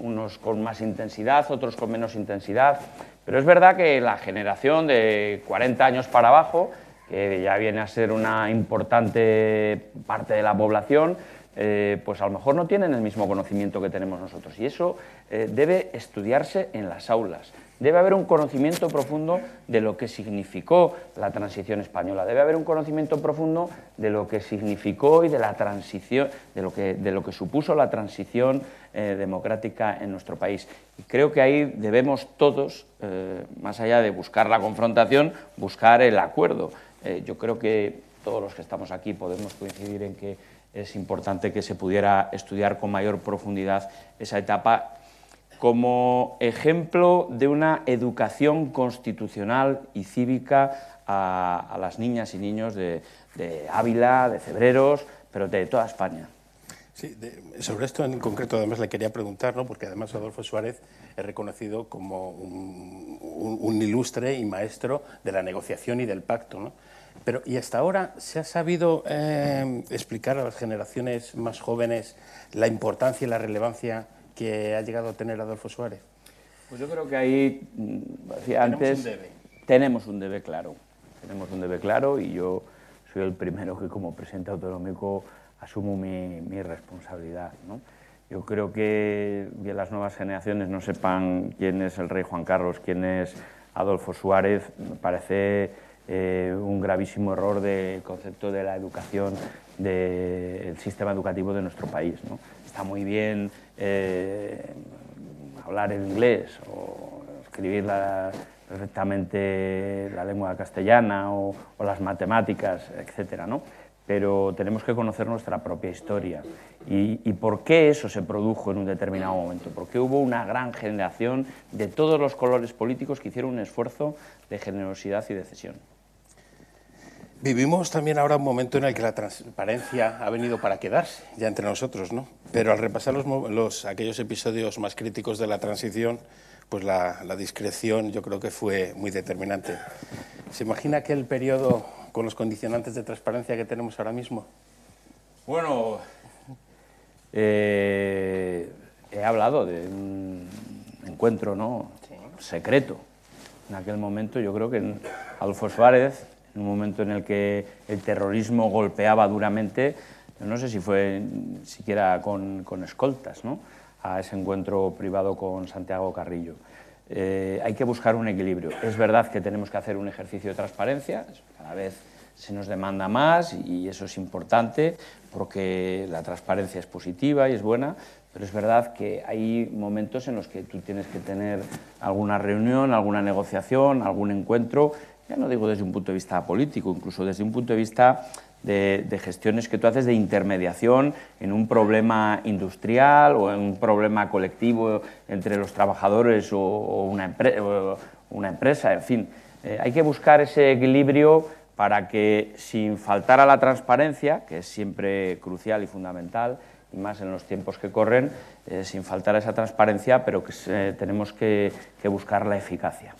unos con más intensidad, otros con menos intensidad, pero es verdad que la generación de 40 años para abajo, que ya viene a ser una importante parte de la población, pues a lo mejor no tienen el mismo conocimiento que tenemos nosotros, y eso debe estudiarse en las aulas. Debe haber un conocimiento profundo de lo que significó la transición española, debe haber un conocimiento profundo de lo que significó y de la transición, de lo que supuso la transición democrática en nuestro país. Y creo que ahí debemos todos, más allá de buscar la confrontación, buscar el acuerdo. Yo creo que todos los que estamos aquí podemos coincidir en que es importante que se pudiera estudiar con mayor profundidad esa etapa como ejemplo de una educación constitucional y cívica a las niñas y niños de Ávila, de Cebreros, pero de toda España. Sí, sobre esto en concreto además le quería preguntar, ¿no? Porque además Adolfo Suárez es reconocido como un ilustre y maestro de la negociación y del pacto, ¿no? Pero, ¿y hasta ahora se ha sabido explicar a las generaciones más jóvenes la importancia y la relevancia que ha llegado a tener Adolfo Suárez? Pues yo creo que ahí, antes, tenemos un debe claro. Tenemos un debe claro, y yo soy el primero que como presidente autonómico asumo mi responsabilidad, ¿no? Yo creo que las nuevas generaciones no sepan quién es el rey Juan Carlos, quién es Adolfo Suárez, me parece un gravísimo error del concepto de la educación, del sistema educativo de nuestro país, ¿no? Está muy bien hablar el inglés o escribir perfectamente la lengua castellana o las matemáticas, etcétera, ¿no? pero tenemos que conocer nuestra propia historia y por qué eso se produjo en un determinado momento, porque hubo una gran generación de todos los colores políticos que hicieron un esfuerzo de generosidad y de cesión. Vivimos también ahora un momento en el que la transparencia ha venido para quedarse, ya entre nosotros, ¿no? Pero al repasar aquellos episodios más críticos de la transición, pues la discreción yo creo que fue muy determinante. ¿Se imagina aquel periodo con los condicionantes de transparencia que tenemos ahora mismo? Bueno, he hablado de un encuentro, ¿no? Sí. Secreto. En aquel momento yo creo que Adolfo Suárez, en un momento en el que el terrorismo golpeaba duramente, no sé si fue siquiera con escoltas, ¿no?, a ese encuentro privado con Santiago Carrillo. Hay que buscar un equilibrio. Es verdad que tenemos que hacer un ejercicio de transparencia, cada vez se nos demanda más y eso es importante porque la transparencia es positiva y es buena, pero es verdad que hay momentos en los que tú tienes que tener alguna reunión, alguna negociación, algún encuentro, ya no digo desde un punto de vista político, incluso desde un punto de vista de gestiones que tú haces de intermediación en un problema industrial o en un problema colectivo entre los trabajadores o una empresa, en fin. Hay que buscar ese equilibrio para que, sin faltar a la transparencia, que es siempre crucial y fundamental, y más en los tiempos que corren, sin faltar a esa transparencia, pero que tenemos que buscar la eficacia.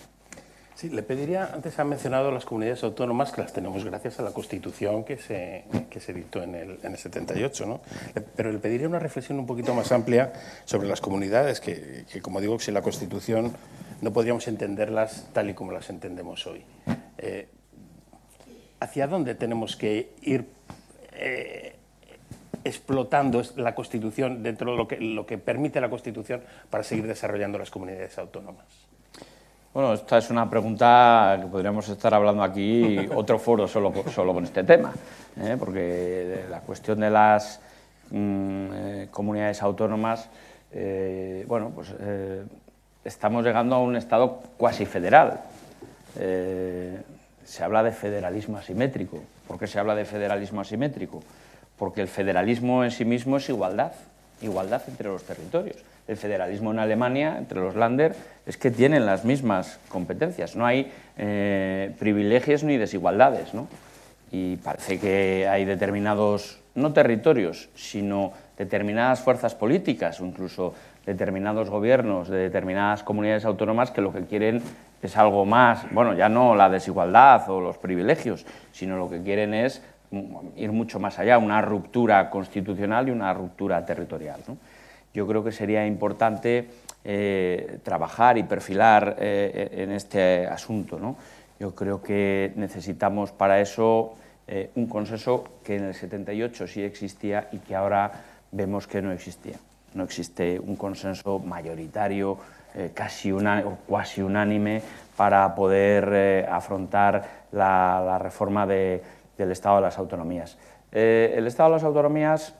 Sí, le pediría, antes han mencionado las comunidades autónomas, que las tenemos gracias a la Constitución que se dictó en el 78, ¿no? Pero le pediría una reflexión un poquito más amplia sobre las comunidades, que como digo, sin la Constitución no podríamos entenderlas tal y como las entendemos hoy. ¿Hacia dónde tenemos que ir explotando la Constitución dentro de lo que permite la Constitución para seguir desarrollando las comunidades autónomas? Bueno, esta es una pregunta que podríamos estar hablando aquí otro foro solo con este tema, porque la cuestión de las comunidades autónomas, bueno, pues estamos llegando a un estado cuasi federal. Se habla de federalismo asimétrico. ¿Por qué se habla de federalismo asimétrico? Porque el federalismo en sí mismo es igualdad. Igualdad entre los territorios. El federalismo en Alemania, entre los Länder, es que tienen las mismas competencias, no hay privilegios ni desigualdades, ¿no? Y parece que hay determinados, no territorios, sino determinadas fuerzas políticas o incluso determinados gobiernos de determinadas comunidades autónomas que lo que quieren es algo más, bueno, ya no la desigualdad o los privilegios, sino lo que quieren es ir mucho más allá, una ruptura constitucional y una ruptura territorial, ¿no? Yo creo que sería importante trabajar y perfilar en este asunto, ¿no? Yo creo que necesitamos para eso un consenso que en el 78 sí existía y que ahora vemos que no existía. No existe un consenso mayoritario, casi unánime, para poder afrontar la reforma del Estado de las Autonomías. El Estado de las Autonomías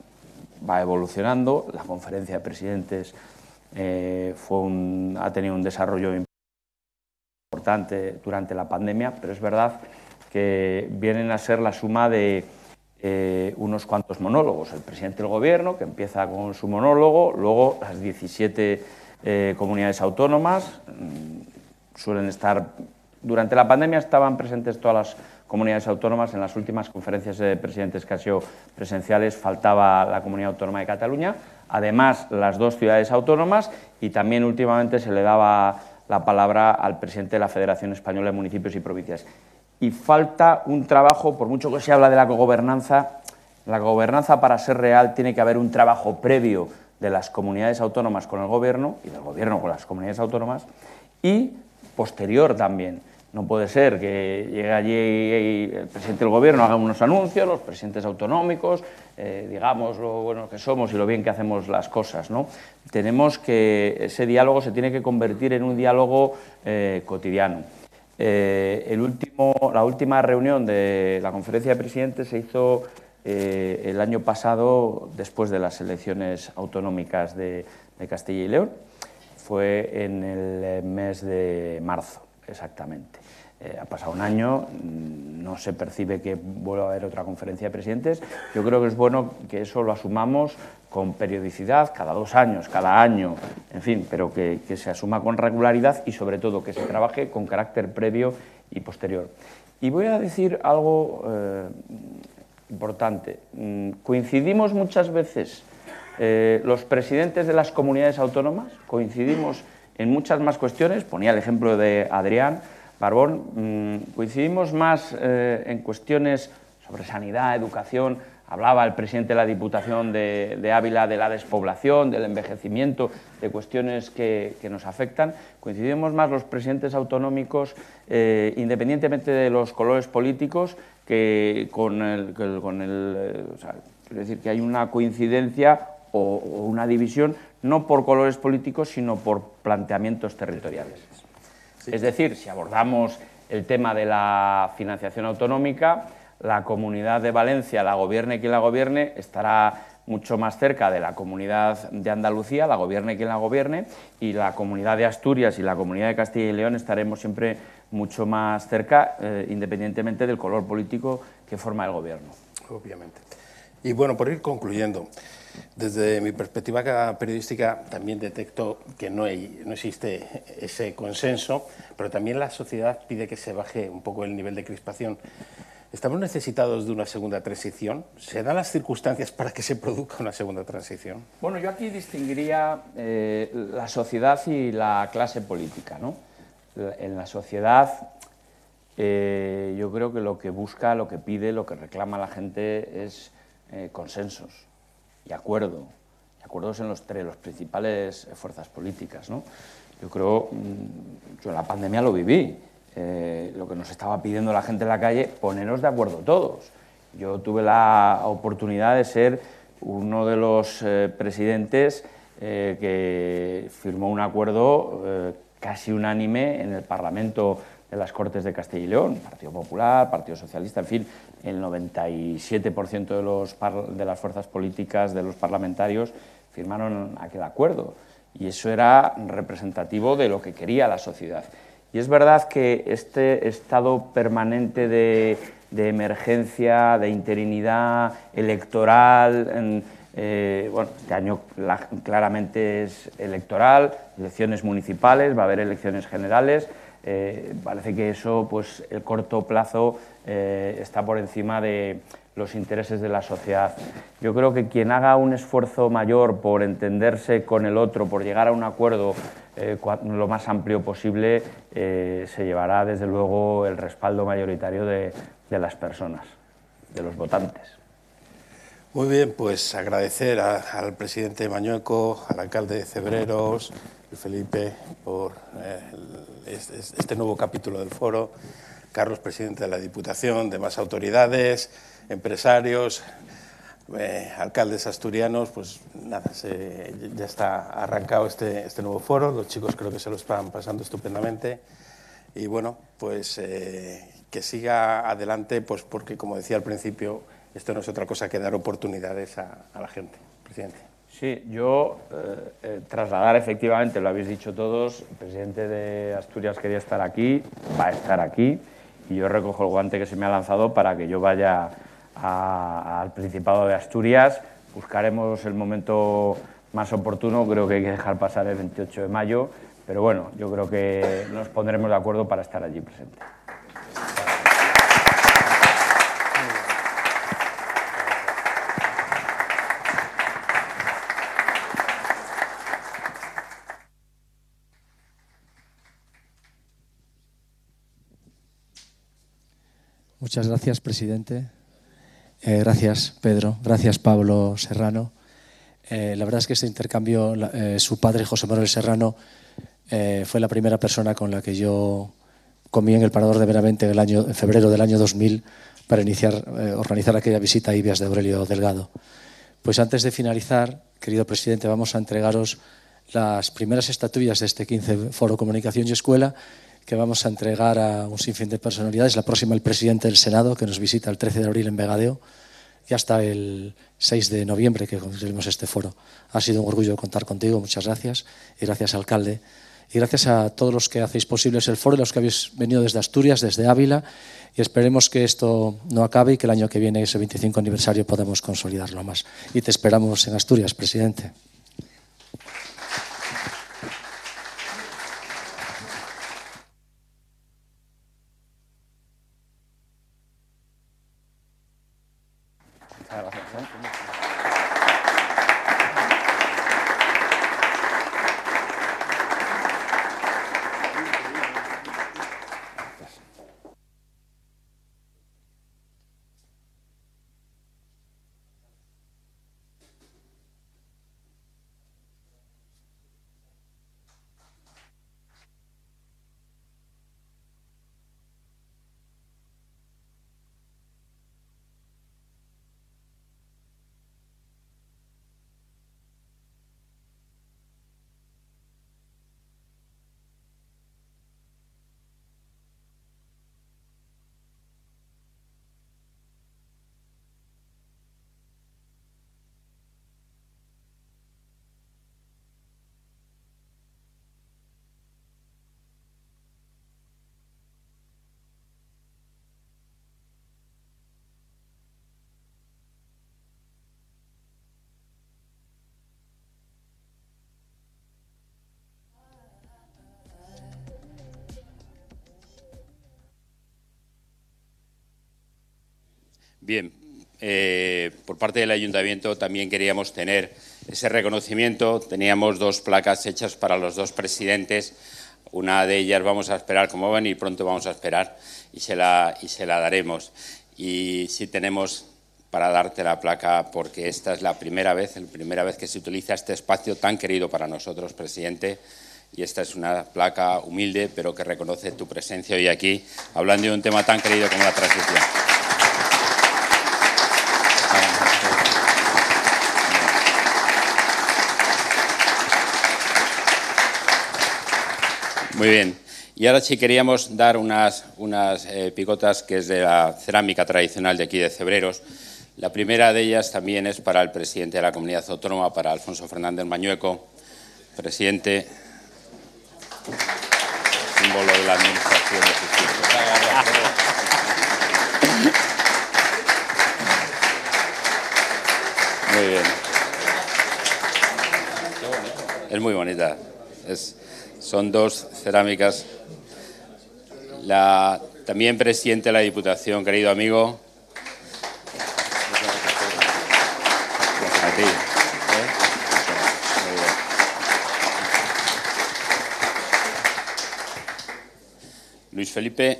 va evolucionando, la Conferencia de Presidentes ha tenido un desarrollo importante durante la pandemia, pero es verdad que vienen a ser la suma de unos cuantos monólogos. El presidente del Gobierno, que empieza con su monólogo, luego las 17 comunidades autónomas, suelen estar, durante la pandemia estaban presentes todas las comunidades autónomas, en las últimas conferencias de presidentes que han sido presenciales faltaba la Comunidad Autónoma de Cataluña, además las dos ciudades autónomas y también últimamente se le daba la palabra al presidente de la Federación Española de Municipios y Provincias. Y falta un trabajo, por mucho que se habla de la gobernanza para ser real tiene que haber un trabajo previo de las comunidades autónomas con el Gobierno y del Gobierno con las comunidades autónomas y posterior también. No puede ser que llegue allí y el presidente del Gobierno haga unos anuncios, los presidentes autonómicos, digamos lo bueno que somos y lo bien que hacemos las cosas, ¿no? Tenemos que, ese diálogo se tiene que convertir en un diálogo cotidiano. La última reunión de la Conferencia de Presidentes se hizo el año pasado, después de las elecciones autonómicas de Castilla y León, fue en el mes de marzo. Exactamente. Ha pasado un año, no se percibe que vuelva a haber otra conferencia de presidentes. Yo creo que es bueno que eso lo asumamos con periodicidad, cada 2 años, cada año, en fin, pero que se asuma con regularidad y sobre todo que se trabaje con carácter previo y posterior. Y voy a decir algo importante. Coincidimos muchas veces los presidentes de las comunidades autónomas, coincidimos en muchas más cuestiones, ponía el ejemplo de Adrián Barbón, coincidimos más en cuestiones sobre sanidad, educación. Hablaba el presidente de la Diputación de Ávila de la despoblación, del envejecimiento, de cuestiones que nos afectan. Coincidimos más los presidentes autonómicos, independientemente de los colores políticos, que o sea, quiero decir que hay una coincidencia o una división, no por colores políticos, sino por planteamientos territoriales. Sí. Es decir, si abordamos el tema de la financiación autonómica, la Comunidad de Valencia, la gobierne quien la gobierne, estará mucho más cerca de la Comunidad de Andalucía, la gobierne quien la gobierne, y la Comunidad de Asturias y la Comunidad de Castilla y León estaremos siempre mucho más cerca, independientemente del color político que forma el gobierno. Obviamente. Y bueno, por ir concluyendo, desde mi perspectiva periodística también detecto que no existe ese consenso, pero también la sociedad pide que se baje un poco el nivel de crispación. ¿Estamos necesitados de una segunda transición? ¿Se dan las circunstancias para que se produzca una segunda transición? Bueno, yo aquí distinguiría la sociedad y la clase política, ¿no? En la sociedad yo creo que lo que busca, lo que pide, lo que reclama la gente es consensos y acuerdo, acuerdos entre los principales fuerzas políticas, ¿no? Yo creo, yo en la pandemia lo viví, lo que nos estaba pidiendo la gente en la calle, poneros de acuerdo todos. Yo tuve la oportunidad de ser uno de los presidentes que firmó un acuerdo casi unánime en el Parlamento de las Cortes de Castilla y León, Partido Popular, Partido Socialista, en fin, el 97% de las fuerzas políticas, de los parlamentarios, firmaron aquel acuerdo. Y eso era representativo de lo que quería la sociedad. Y es verdad que este estado permanente de emergencia, de interinidad electoral, bueno, este año claramente es electoral, elecciones municipales, va a haber elecciones generales. Parece que eso, pues, el corto plazo está por encima de los intereses de la sociedad. Yo creo que quien haga un esfuerzo mayor por entenderse con el otro, por llegar a un acuerdo lo más amplio posible, se llevará desde luego el respaldo mayoritario de las personas, de los votantes. Muy bien, pues agradecer al presidente Mañueco, al alcalde de Cebreros, Luis Felipe, por este nuevo capítulo del foro, Carlos, presidente de la Diputación, demás autoridades, empresarios, alcaldes asturianos. Pues nada, ya está arrancado este nuevo foro, los chicos creo que se lo están pasando estupendamente y bueno, pues que siga adelante, pues porque como decía al principio, esto no es otra cosa que dar oportunidades a la gente. Presidente. Sí, yo trasladar efectivamente, lo habéis dicho todos, el presidente de Asturias quería estar aquí, va a estar aquí, y yo recojo el guante que se me ha lanzado para que yo vaya al Principado de Asturias. Buscaremos el momento más oportuno, creo que hay que dejar pasar el 28 de mayo, pero bueno, yo creo que nos pondremos de acuerdo para estar allí presente. Muchas gracias, presidente. Gracias, Pedro. Gracias, Pablo Serrano. La verdad es que este intercambio, su padre, José Manuel Serrano, fue la primera persona con la que yo comí en el Parador de Benavente en febrero del año 2000 para organizar aquella visita a Ibias de Aurelio Delgado. Pues antes de finalizar, querido presidente, vamos a entregaros las primeras estatuillas de este XV Foro Comunicación y Escuela, que vamos a entregar a un sinfín de personalidades. La próxima, el presidente del Senado, que nos visita el 13 de abril en Vegadeo, y hasta el 6 de noviembre que concluiremos este foro. Ha sido un orgullo contar contigo, muchas gracias, y gracias, alcalde, y gracias a todos los que hacéis posibles el foro y los que habéis venido desde Asturias, desde Ávila, y esperemos que esto no acabe y que el año que viene, ese 25 aniversario, podamos consolidarlo más. Y te esperamos en Asturias, presidente. Bien, por parte del Ayuntamiento también queríamos tener ese reconocimiento. Teníamos dos placas hechas para los dos presidentes. Una de ellas vamos a esperar, como ven, y pronto vamos a esperar y se la daremos. Y sí tenemos para darte la placa, porque esta es la primera vez que se utiliza este espacio tan querido para nosotros, presidente. Y esta es una placa humilde, pero que reconoce tu presencia hoy aquí, hablando de un tema tan querido como la transición. Muy bien, y ahora sí queríamos dar unas picotas que es de la cerámica tradicional de aquí de Cebreros. La primera de ellas también es para el presidente de la comunidad autónoma, para Alfonso Fernández Mañueco, presidente, símbolo de la administración de justicia. Muy bien. Es muy bonita. Son dos cerámicas. También presidente de la Diputación, querido amigo. A ti. Luis Felipe,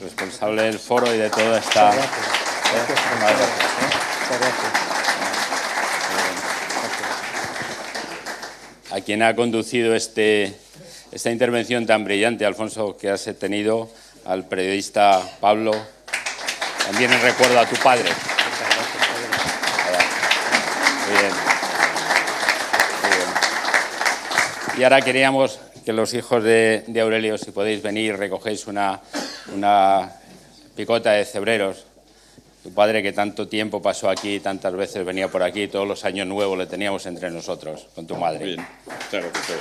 responsable del foro y de toda esta... A quien ha conducido esta intervención tan brillante, Alfonso, que has tenido, al periodista Pablo, también en recuerdo a tu padre. Muy bien. Muy bien. Y ahora queríamos que los hijos de Aurelio, si podéis venir, recogéis una picota de Cebreros. Tu padre, que tanto tiempo pasó aquí, tantas veces venía por aquí, todos los años nuevos le teníamos entre nosotros, con tu madre. Bien, claro que sí.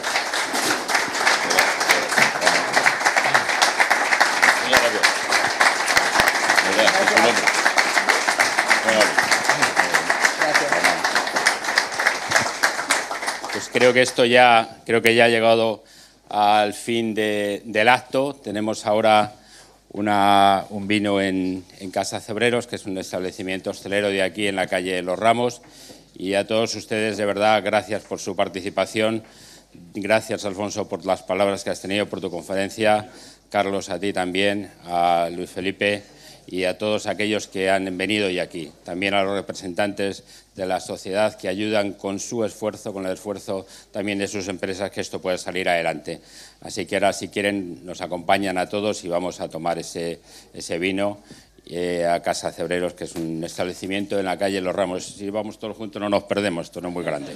Pues creo que ya ha llegado al fin del acto. Tenemos ahora un vino en Casa Cebreros, que es un establecimiento hostelero de aquí en la calle Los Ramos. Y a todos ustedes, de verdad, gracias por su participación. Gracias, Alfonso, por las palabras que has tenido, por tu conferencia. Carlos, a ti también, a Luis Felipe y a todos aquellos que han venido hoy aquí. También a los representantes de la sociedad que ayudan con su esfuerzo, con el esfuerzo también de sus empresas, que esto pueda salir adelante. Así que ahora, si quieren, nos acompañan a todos y vamos a tomar ese vino a Casa Cebreros, que es un establecimiento en la calle Los Ramos. Si vamos todos juntos no nos perdemos, esto no es muy grande.